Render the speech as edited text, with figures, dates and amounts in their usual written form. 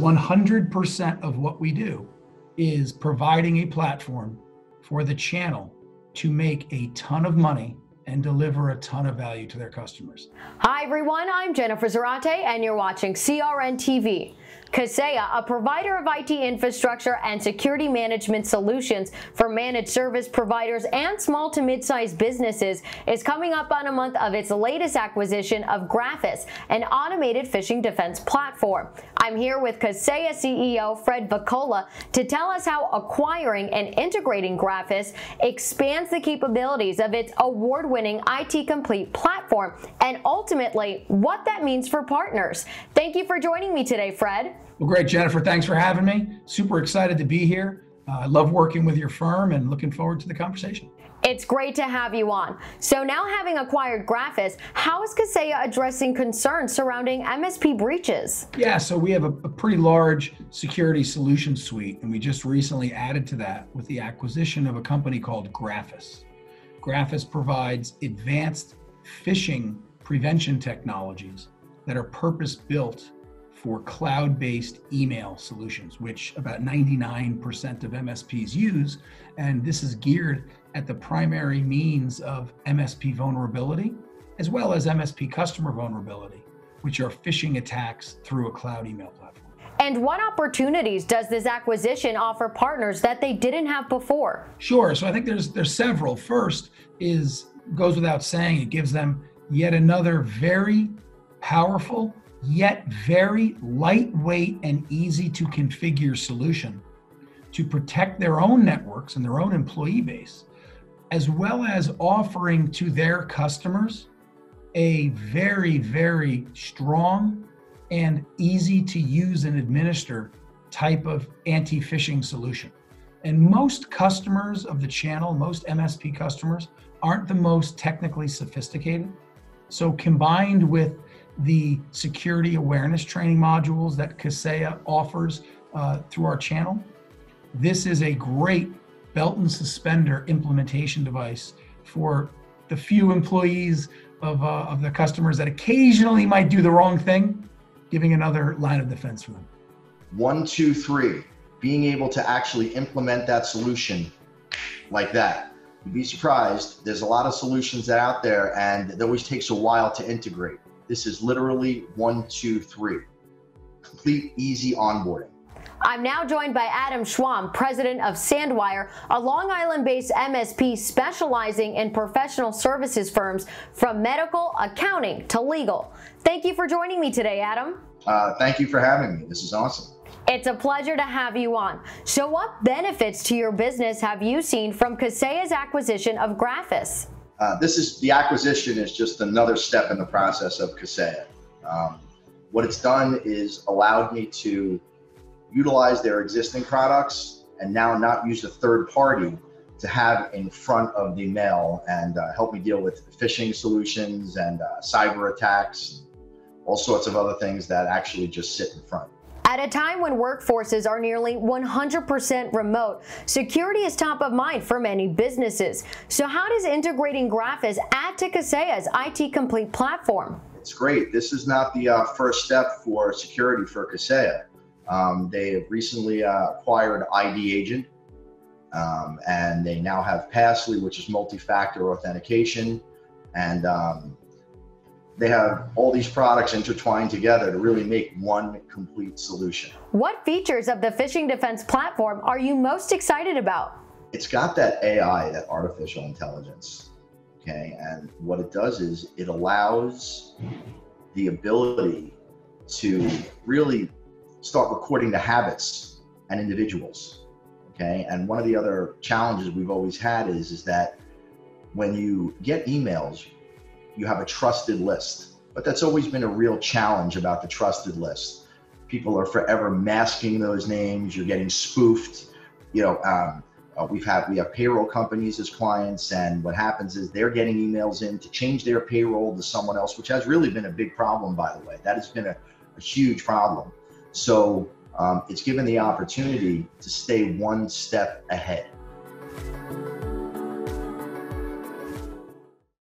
100% of what we do is providing a platform for the channel to make a ton of money and deliver a ton of value to their customers. Hi everyone, I'm Jennifer Zarate and you're watching CRN TV. Kaseya, a provider of IT infrastructure and security management solutions for managed service providers and small to mid-sized businesses, is coming up on a month of its latest acquisition of Graphus, an automated phishing defense platform. I'm here with Kaseya CEO Fred Voccola to tell us how acquiring and integrating Graphus expands the capabilities of its award-winning IT Complete platform and ultimately what that means for partners. Thank you for joining me today, Fred. Well, great, Jennifer. Thanks for having me. Super excited to be here. I love working with your firm and looking forward to the conversation. It's great to have you on. So now, having acquired Graphus, how is Kaseya addressing concerns surrounding MSP breaches? Yeah, so we have a pretty large security solution suite, and we just recently added to that with the acquisition of a company called Graphus. Graphus provides advanced phishing prevention technologies that are purpose-built for cloud-based email solutions, which about 99% of MSPs use. And this is geared at the primary means of MSP vulnerability, as well as MSP customer vulnerability, which are phishing attacks through a cloud email platform. And what opportunities does this acquisition offer partners that they didn't have before? Sure, so I think there's several. First is, goes without saying, it gives them yet another very powerful, yet very lightweight and easy to configure solution to protect their own networks and their own employee base, as well as offering to their customers a very, very strong and easy to use and administer type of anti-phishing solution. And most customers of the channel, most MSP customers, aren't the most technically sophisticated. So combined with the security awareness training modules that Kaseya offers through our channel, this is a great belt and suspender implementation device for the few employees of the customers that occasionally might do the wrong thing, giving another line of defense for them. 1, 2, 3, being able to actually implement that solution like that. You'd be surprised, there's a lot of solutions out there and it always takes a while to integrate. This is literally 1, 2, 3. Complete, easy onboarding. I'm now joined by Adam Schwam, president of Sandwire, a Long Island-based MSP specializing in professional services firms from medical, accounting to legal. Thank you for joining me today, Adam. Thank you for having me. This is awesome. It's a pleasure to have you on. So what benefits to your business have you seen from Kaseya's acquisition of Graphus? The acquisition is just another step in the process of Kaseya. What it's done is allowed me to utilize their existing products and now not use a third party to have in front of the mail and help me deal with phishing solutions and cyber attacks, all sorts of other things that actually just sit in front. At a time when workforces are nearly 100% remote, security is top of mind for many businesses. So how does integrating Graphus add to Kaseya's IT Complete platform? It's great. This is not the first step for security for Kaseya. They have recently acquired ID Agent, and they now have Passly, which is multi-factor authentication, and they have all these products intertwined together to really make one complete solution. What features of the phishing defense platform are you most excited about? It's got that AI, that artificial intelligence, okay? And what it does is it allows the ability to really start recording the habits and individuals, okay? And one of the other challenges we've always had is that when you get emails, you have a trusted list, but that's always been a real challenge about the trusted list. People are forever masking those names, you're getting spoofed. You know, we have payroll companies as clients, and what happens is they're getting emails in to change their payroll to someone else, which has really been a big problem, by the way. That has been a huge problem. So it's given the opportunity to stay one step ahead.